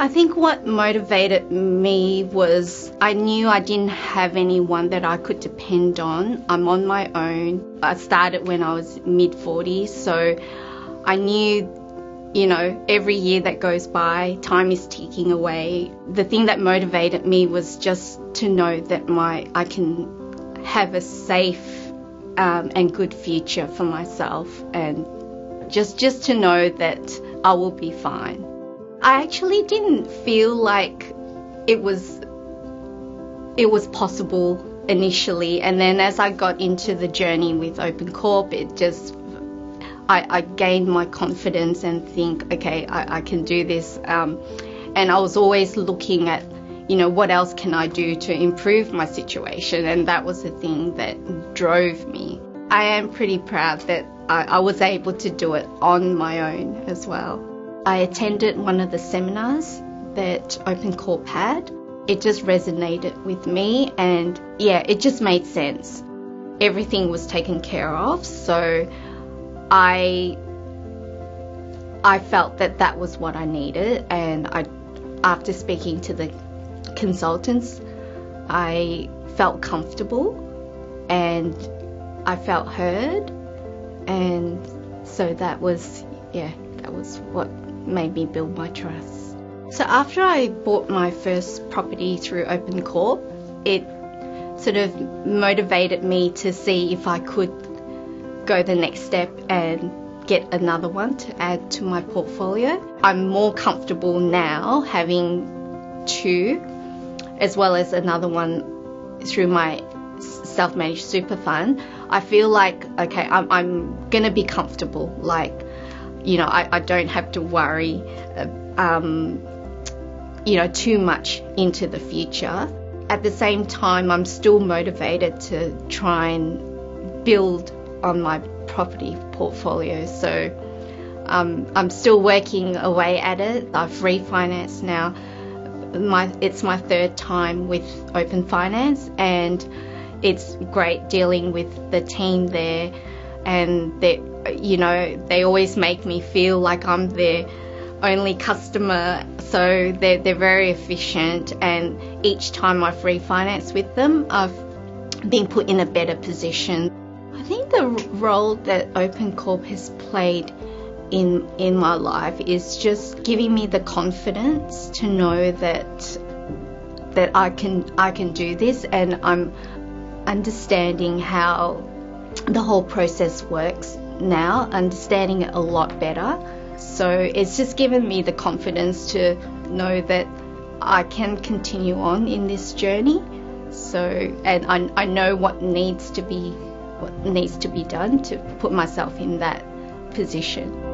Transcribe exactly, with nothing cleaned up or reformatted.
I think what motivated me was I knew I didn't have anyone that I could depend on. I'm on my own. I started when I was mid forties, so I knew, you know, every year that goes by, time is ticking away. The thing that motivated me was just to know that my I can have a safe um, and good future for myself, and just just to know that I will be fine. I actually didn't feel like it was it was possible initially, and then as I got into the journey with OpenCorp, it just I, I gained my confidence and think, okay, I, I can do this. Um, and I was always looking at, you know, what else can I do to improve my situation, and that was the thing that drove me. I am pretty proud that I, I was able to do it on my own as well. I attended one of the seminars that OpenCorp had. It just resonated with me, and yeah, it just made sense. Everything was taken care of, so I I felt that that was what I needed, and I, after speaking to the consultants, I felt comfortable and I felt heard, and so that was, yeah, that was what made me build my trust. So after I bought my first property through OpenCorp, it sort of motivated me to see if I could go the next step and get another one to add to my portfolio. I'm more comfortable now having two, as well as another one through my self-managed super fund. I feel like, okay, I'm, I'm gonna be comfortable. Like, you know, I, I don't have to worry, um, you know, too much into the future. At the same time, I'm still motivated to try and build on my property portfolio. So um, I'm still working away at it. I've refinanced now. My, it's my third time with Open Finance, and it's great dealing with the team there, and they're you know, they always make me feel like I'm their only customer, so they're, they're very efficient, and each time I've refinanced with them, I've been put in a better position. I think the role that OpenCorp has played in, in my life is just giving me the confidence to know that that I can, I can do this, and I'm understanding how the whole process works now, understanding it a lot better. So it's just given me the confidence to know that I can continue on in this journey. So, and I, I know what needs to be what needs to be done to put myself in that position.